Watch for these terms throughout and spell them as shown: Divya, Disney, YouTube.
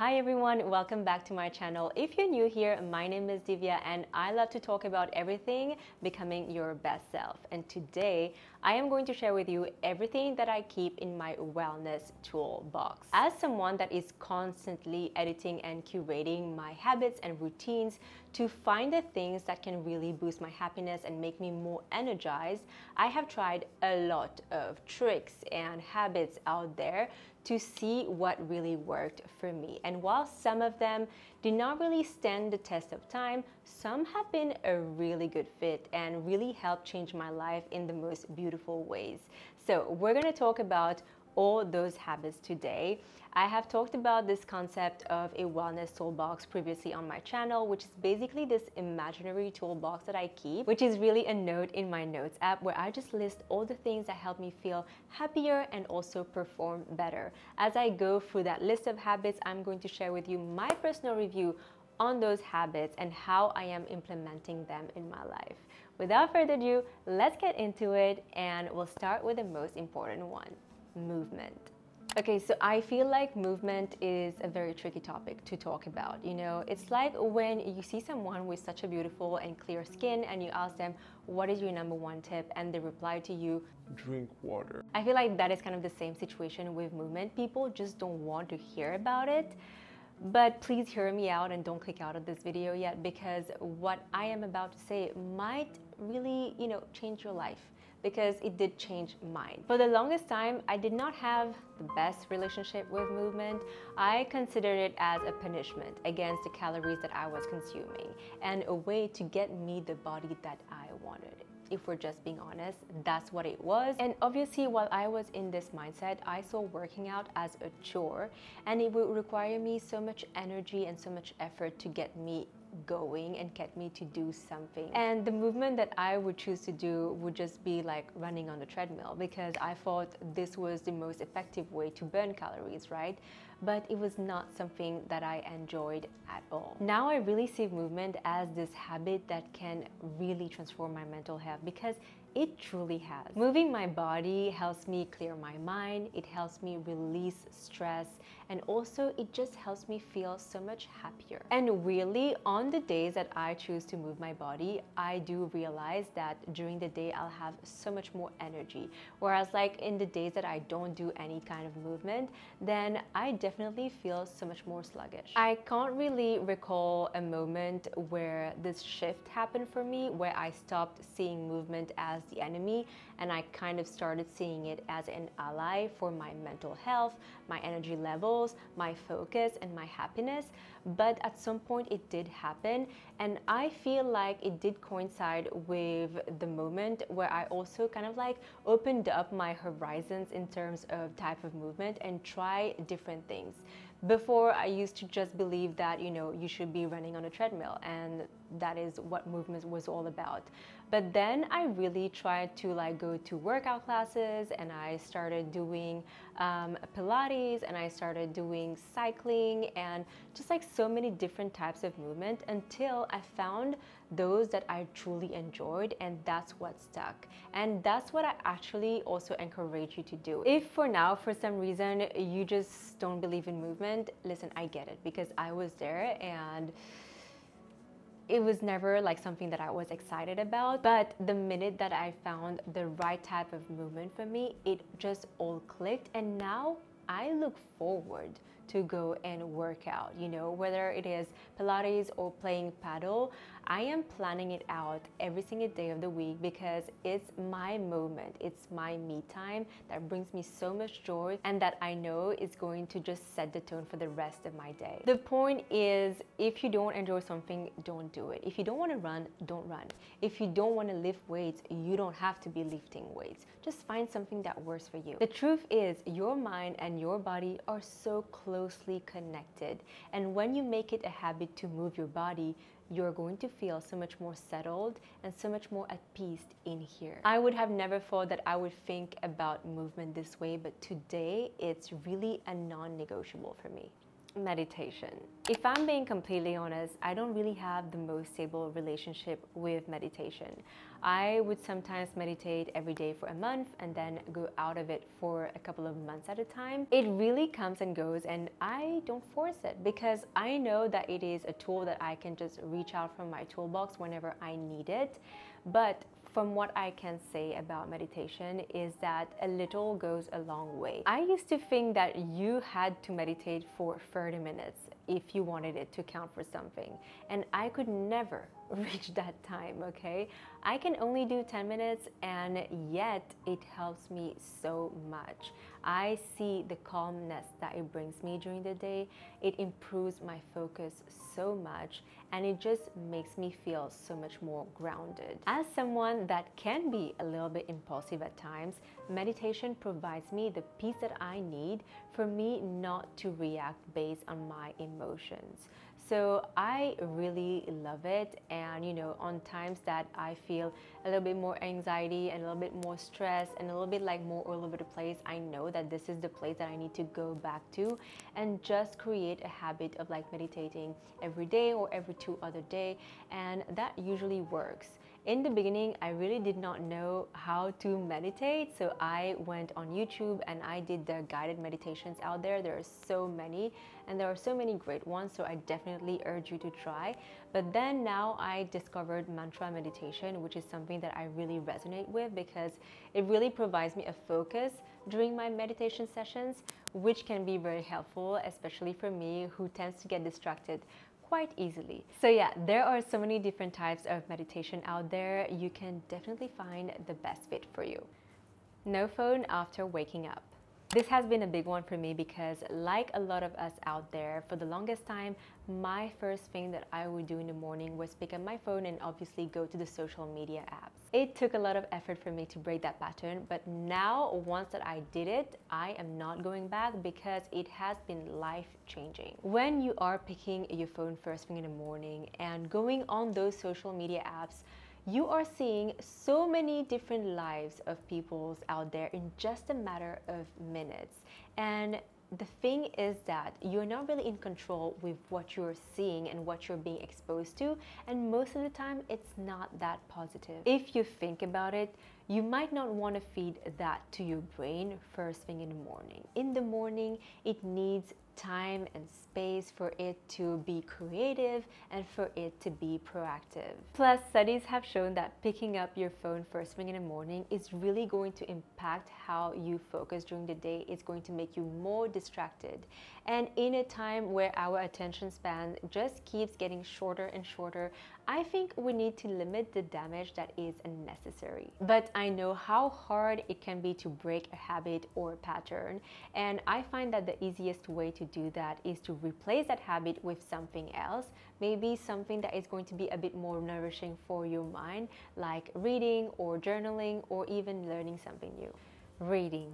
Hi everyone, welcome back to my channel. If you're new here, my name is Divya and I love to talk about everything becoming your best self. And today I am going to share with you everything that I keep in my wellness toolbox. As someone that is constantly editing and curating my habits and routines to find the things that can really boost my happiness and make me more energized, I have tried a lot of tricks and habits out there to see what really worked for me. And while some of them did not really stand the test of time, some have been a really good fit and really helped change my life in the most beautiful ways. So we're gonna talk about all those habits today. I have talked about this concept of a wellness toolbox previously on my channel, which is basically this imaginary toolbox that I keep, which is really a note in my notes app where I just list all the things that help me feel happier and also perform better. As I go through that list of habits, I'm going to share with you my personal review on those habits and how I am implementing them in my life. Without further ado, let's get into it, and we'll start with the most important one. Movement. Okay, so I feel like movement is a very tricky topic to talk about. You know, it's like when you see someone with such a beautiful and clear skin and you ask them, what is your #1 tip? And they reply to you, drink water. I feel like that is kind of the same situation with movement. People just don't want to hear about it. But please hear me out and don't click out of this video yet, because what I am about to say might really, change your life, because it did change mine. For the longest time, I did not have the best relationship with movement. I considered it as a punishment against the calories that I was consuming and a way to get me the body that I wanted. If we're just being honest, that's what it was. And obviously, while I was in this mindset, I saw working out as a chore, and it would require me so much energy and so much effort to get me going and get me to do something. And the movement that I would choose to do would just be like running on the treadmill, because I thought this was the most effective way to burn calories, right? But it was not something that I enjoyed at all. Now I really see movement as this habit that can really transform my mental health, because it truly has. Moving my body helps me clear my mind, it helps me release stress, and also it just helps me feel so much happier. And really, on the days that I choose to move my body, I do realize that during the day I'll have so much more energy. Whereas like in the days that I don't do any kind of movement, then I definitely feel so much more sluggish. I can't really recall a moment where this shift happened for me, where I stopped seeing movement as the enemy and I kind of started seeing it as an ally for my mental health, my energy levels, my focus, and my happiness. But at some point it did happen, and I feel like it did coincide with the moment where I also kind of like opened up my horizons in terms of type of movement and try different things. Before, I used to just believe that, you should be running on a treadmill and that is what movement was all about. But then I really tried to go to workout classes, and I started doing Pilates, and I started doing cycling, and just so many different types of movement until I found those that I truly enjoyed, and that's what stuck. And that's what I actually also encourage you to do. If for now, for some reason, you just don't believe in movement, listen, I get it, because I was there and it was never something that I was excited about. But the minute that I found the right type of movement for me, it just all clicked, and now I look forward to go and work out, whether it is Pilates or playing paddle. I am planning it out every single day of the week, because it's my moment, it's my me time that brings me so much joy and that I know is going to just set the tone for the rest of my day. The point is, if you don't enjoy something, don't do it. If you don't want to run, don't run. If you don't want to lift weights, you don't have to be lifting weights. Just find something that works for you. The truth is, your mind and your body are so closely connected, and when you make it a habit to move your body, you're going to feel so much more settled and so much more at peace in here. I would have never thought that I would think about movement this way, but today it's really a non-negotiable for me. meditation. If I'm being completely honest, I don't really have the most stable relationship with meditation. I would sometimes meditate every day for a month and then go out of it for a couple of months at a time. It really comes and goes, and I don't force it because I know that it is a tool that I can just reach out from my toolbox whenever I need it. But from what I can say about meditation is that a little goes a long way. I used to think that you had to meditate for 30 minutes if you wanted it to count for something, and I could never reach that time, okay? I can only do 10 minutes, and yet it helps me so much. I see the calmness that it brings me during the day. It improves my focus so much, and it just makes me feel so much more grounded. As someone that can be a little bit impulsive at times, meditation provides me the peace that I need for me not to react based on my emotions. So I really love it. And you know, on times that I feel a little bit more anxiety and a little bit more stress and a little bit like more all over the place, I know that this is the place that I need to go back to and just create a habit of like meditating every day or every other day, and that usually works. In the beginning, I really did not know how to meditate, so I went on YouTube and I did the guided meditations out there. There are so many, and there are so many great ones, so I definitely urge you to try. But then now I discovered mantra meditation, which is something that I really resonate with because it really provides me a focus during my meditation sessions, which can be very helpful, especially for me who tends to get distracted quite easily. So yeah, there are so many different types of meditation out there. You can definitely find the best fit for you. No phone after waking up. This has been a big one for me because, like a lot of us out there, for the longest time, my first thing that I would do in the morning was pick up my phone and obviously go to the social media apps. It took a lot of effort for me to break that pattern, but now once that I did it, I am not going back because it has been life-changing. When you are picking your phone first thing in the morning and going on those social media apps, you are seeing so many different lives of people out there in just a matter of minutes. And the thing is that you're not really in control with what you're seeing and what you're being exposed to, and most of the time it's not that positive. If you think about it, you might not want to feed that to your brain first thing in the morning. In the morning, it needs time and space for it to be creative and for it to be proactive. Plus, studies have shown that picking up your phone first thing in the morning is really going to impact how you focus during the day. It's going to make you more distracted. And in a time where our attention span just keeps getting shorter and shorter, I think we need to limit the damage that is unnecessary. But I know how hard it can be to break a habit or a pattern, and I find that the easiest way to do that is to replace that habit with something else, maybe something that is going to be a bit more nourishing for your mind, like reading or journaling or even learning something new. Reading.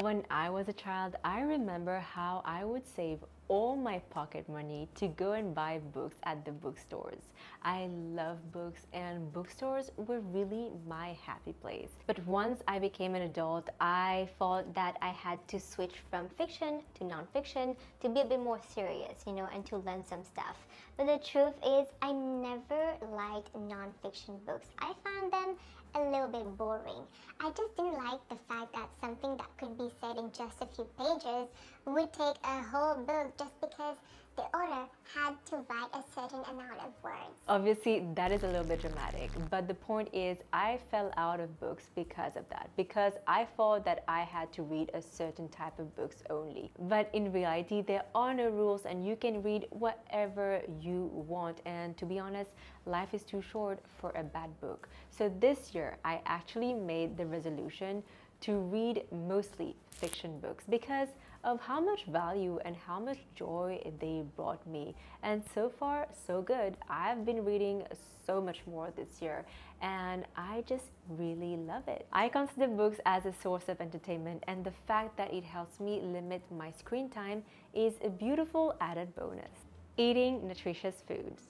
When I was a child, I remember how I would save all my pocket money to go and buy books at the bookstores. I love books, and bookstores were really my happy place. But once I became an adult, I thought that I had to switch from fiction to nonfiction to be a bit more serious, you know, and to learn some stuff. But the truth is, I never liked nonfiction books. I found them a little bit boring. I just didn't like the fact that something that could be said in just a few pages would take a whole book just because the author had to write a certain amount of words. Obviously, that is a little bit dramatic, but the point is I fell out of books because of that, because I thought that I had to read a certain type of books only. But in reality, there are no rules and you can read whatever you want, and to be honest, life is too short for a bad book. So this year, I actually made the resolution to read mostly fiction books because of how much value and how much joy they brought me. And so far, so good. I've been reading so much more this year, and I just really love it. I consider books as a source of entertainment, and the fact that it helps me limit my screen time is a beautiful added bonus. Eating nutritious foods.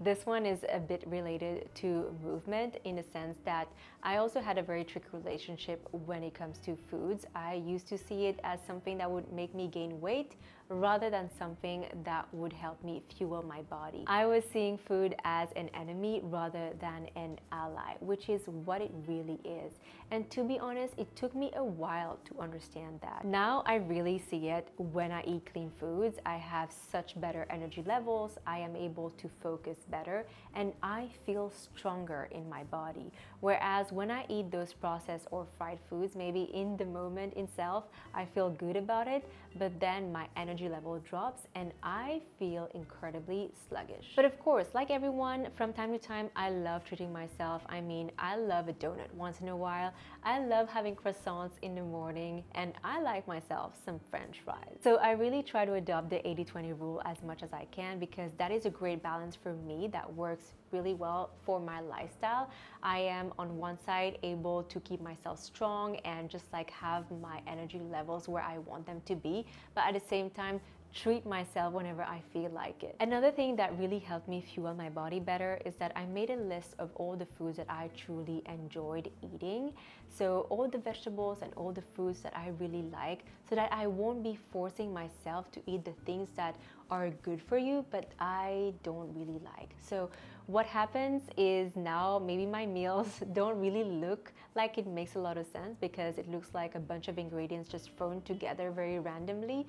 This one is a bit related to movement in the sense that I also had a very tricky relationship when it comes to foods. I used to see it as something that would make me gain weight rather than something that would help me fuel my body. I was seeing food as an enemy rather than an ally, which is what it really is. And to be honest, it took me a while to understand that. Now I really see it. When I eat clean foods, I have such better energy levels, I am able to focus better, and I feel stronger in my body. Whereas when I eat those processed or fried foods, maybe in the moment itself, I feel good about it, but then my energy level drops and I feel incredibly sluggish. But of course, like everyone, from time to time, I love treating myself. I mean, I love a donut once in a while. I love having croissants in the morning, and I like myself some French fries. So I really try to adopt the 80-20 rule as much as I can, because that is a great balance for me that works really well for my lifestyle. I am on one side able to keep myself strong and just like have my energy levels where I want them to be, but at the same time treat myself whenever I feel like it. Another thing that really helped me fuel my body better is that I made a list of all the foods that I truly enjoyed eating. So all the vegetables and all the foods that I really like, so that I won't be forcing myself to eat the things that are good for you but I don't really like. So what happens is now maybe my meals don't really look like it makes a lot of sense, because it looks like a bunch of ingredients just thrown together very randomly.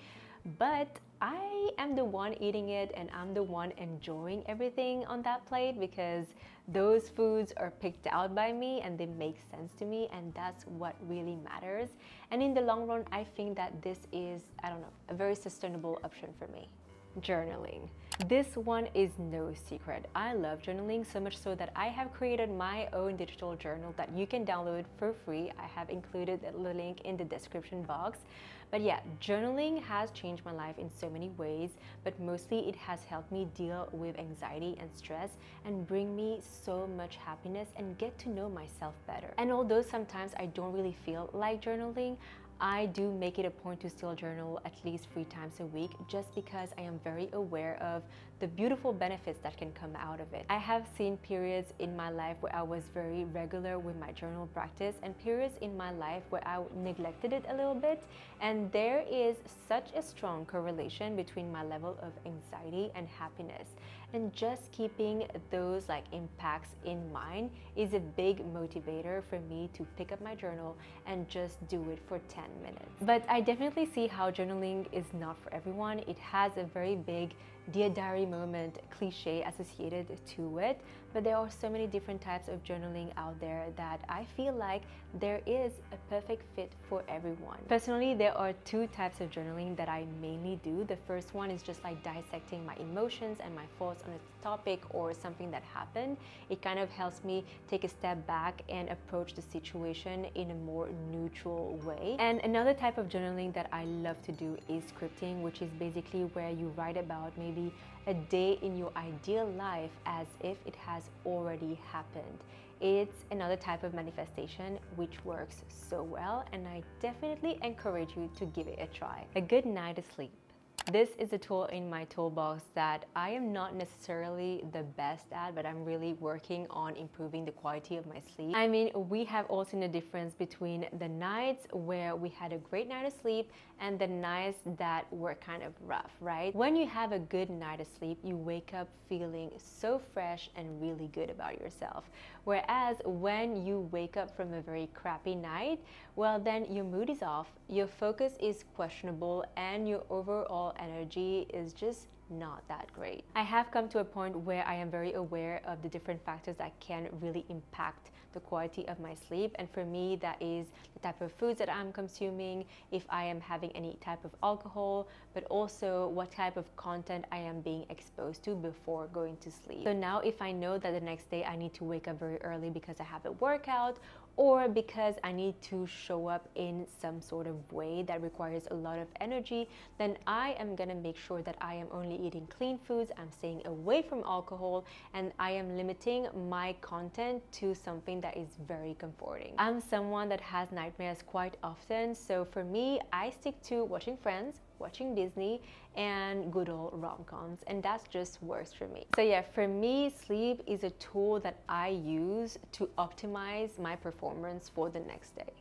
But I am the one eating it, and I'm the one enjoying everything on that plate, because those foods are picked out by me and they make sense to me, and that's what really matters. And in the long run, I think that this is, I don't know, a very sustainable option for me. Journaling. This one is no secret. I love journaling so much so that I have created my own digital journal that you can download for free. I have included the link in the description box. But yeah, journaling has changed my life in so many ways, but mostly it has helped me deal with anxiety and stress and bring me so much happiness and get to know myself better. And although sometimes I don't really feel like journaling, I do make it a point to still journal at least 3 times a week, just because I am very aware of the beautiful benefits that can come out of it. I have seen periods in my life where I was very regular with my journal practice, and periods in my life where I neglected it a little bit, and there is such a strong correlation between my level of anxiety and happiness. And just keeping those like impacts in mind is a big motivator for me to pick up my journal and just do it for 10 minutes. But I definitely see how journaling is not for everyone. It has a very big Dear Diary moment cliche associated to it, but there are so many different types of journaling out there that I feel like there is a perfect fit for everyone. Personally, there are 2 types of journaling that I mainly do. The first one is just like dissecting my emotions and my thoughts on a topic or something that happened. It kind of helps me take a step back and approach the situation in a more neutral way. And another type of journaling that I love to do is scripting, which is basically where you write about maybe a day in your ideal life as if it has already happened. It's another type of manifestation which works so well, and I definitely encourage you to give it a try. A good night of sleep. This is a tool in my toolbox that I am not necessarily the best at, but I'm really working on improving the quality of my sleep. I mean, we have all seen the difference between the nights where we had a great night of sleep and the nights that were kind of rough, right? When you have a good night of sleep, you wake up feeling so fresh and really good about yourself. Whereas when you wake up from a very crappy night, well, then your mood is off, your focus is questionable, and your overall energy is just not that great. I have come to a point where I am very aware of the different factors that can really impact the quality of my sleep, and for me that is the type of foods that I'm consuming, if I am having any type of alcohol, but also what type of content I am being exposed to before going to sleep. So now if I know that the next day I need to wake up very early because I have a workout, or because I need to show up in some sort of way that requires a lot of energy, then I am gonna make sure that I am only eating clean foods, I'm staying away from alcohol, and I am limiting my content to something that is very comforting. I'm someone that has nightmares quite often, so for me, I stick to watching Friends, watching Disney, and good old rom-coms, and that's just worse for me. So yeah, for me, sleep is a tool that I use to optimize my performance for the next day.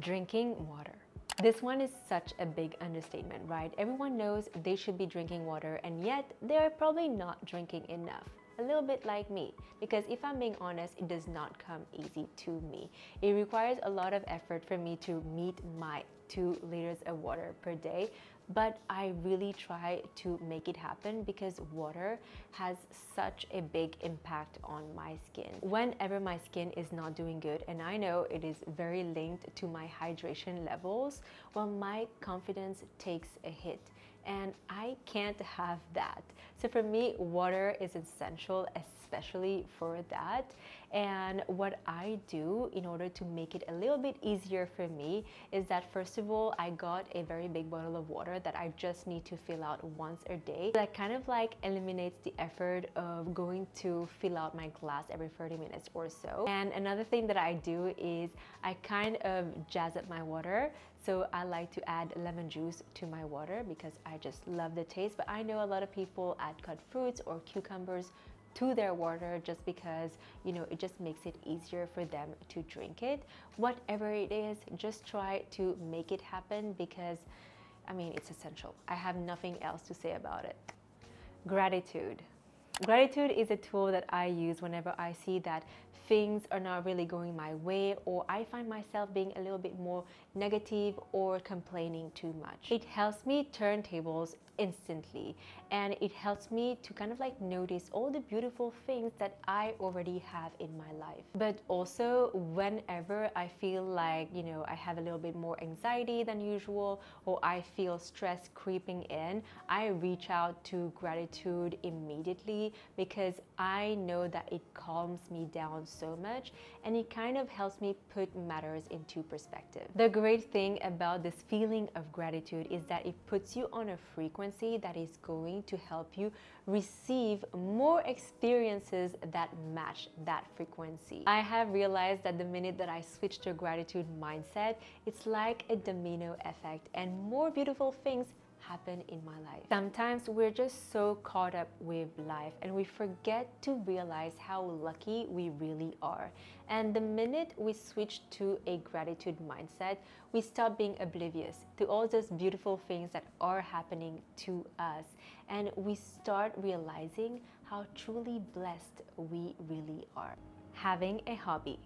Drinking water. This one is such a big understatement, right? Everyone knows they should be drinking water, and yet they're probably not drinking enough. A little bit like me, because if I'm being honest, it does not come easy to me. It requires a lot of effort for me to meet my 2 liters of water per day, but I really try to make it happen because water has such a big impact on my skin. Whenever my skin is not doing good, and I know it is very linked to my hydration levels, well, my confidence takes a hit, and I can't have that. So for me, water is essential, especially for that. And what I do in order to make it a little bit easier for me is that first of all, I got a very big bottle of water that I just need to fill out once a day. That kind of like eliminates the effort of going to fill out my glass every 30 minutes or so. And another thing that I do is I kind of jazz up my water. So I like to add lemon juice to my water because I just love the taste. But I know a lot of people add cut fruits or cucumbers to their water just because, you know, it just makes it easier for them to drink it. Whatever it is, just try to make it happen because, I mean, it's essential. I have nothing else to say about it. Gratitude. Gratitude is a tool that I use whenever I see that things are not really going my way, or I find myself being a little bit more negative or complaining too much. It helps me turn tables instantly, and it helps me to kind of like notice all the beautiful things that I already have in my life. But also, whenever I feel like, you know, I have a little bit more anxiety than usual, or I feel stress creeping in, I reach out to gratitude immediately because I know that it calms me down so much, and it kind of helps me put matters into perspective. The great thing about this feeling of gratitude is that it puts you on a frequency that is going to help you receive more experiences that match that frequency. I have realized that the minute that I switch to a gratitude mindset, it's like a domino effect, and more beautiful things happen in my life. Sometimes we're just so caught up with life and we forget to realize how lucky we really are. And the minute we switch to a gratitude mindset, we stop being oblivious to all those beautiful things that are happening to us, and we start realizing how truly blessed we really are. Having a hobby.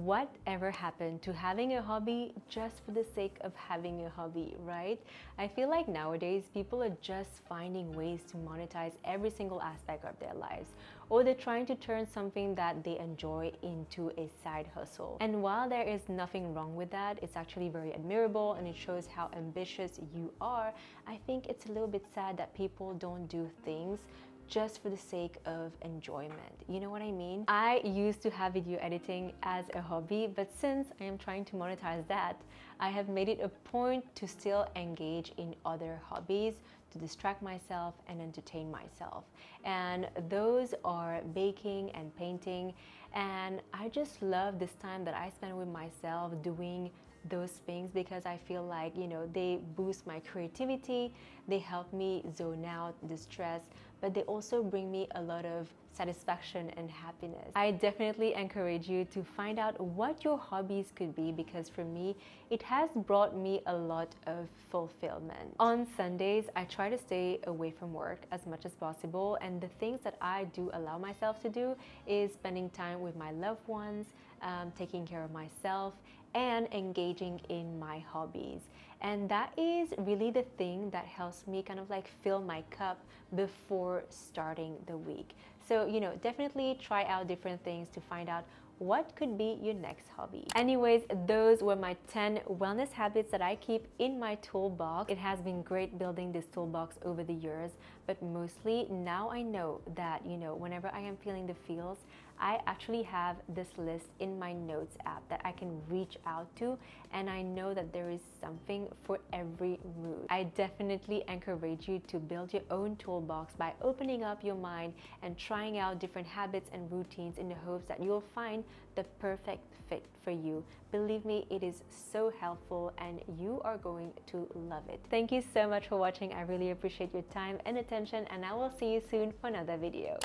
Whatever happened to having a hobby just for the sake of having a hobby, right? I feel like nowadays people are just finding ways to monetize every single aspect of their lives, or they're trying to turn something that they enjoy into a side hustle. And while there is nothing wrong with that, it's actually very admirable and it shows how ambitious you are. I think it's a little bit sad that people don't do things just for the sake of enjoyment. You know what I mean? I used to have video editing as a hobby, but since I am trying to monetize that, I have made it a point to still engage in other hobbies to distract myself and entertain myself. And those are baking and painting. And I just love this time that I spend with myself doing those things because I feel like, you know, they boost my creativity, they help me zone out, distress, but they also bring me a lot of satisfaction and happiness. I definitely encourage you to find out what your hobbies could be because for me, it has brought me a lot of fulfillment. On Sundays, I try to stay away from work as much as possible, and the things that I do allow myself to do is spending time with my loved ones, taking care of myself, and engaging in my hobbies. And that is really the thing that helps me kind of like fill my cup before starting the week. So, you know, definitely try out different things to find out what could be your next hobby. Anyways, those were my 10 wellness habits that I keep in my toolbox. It has been great building this toolbox over the years, but mostly now I know that, you know, whenever I am feeling the feels, I actually have this list in my notes app that I can reach out to, and I know that there is something for every mood. I definitely encourage you to build your own toolbox by opening up your mind and trying out different habits and routines in the hopes that you'll find the perfect fit for you. Believe me, it is so helpful and you are going to love it. Thank you so much for watching. I really appreciate your time and attention, and I will see you soon for another video.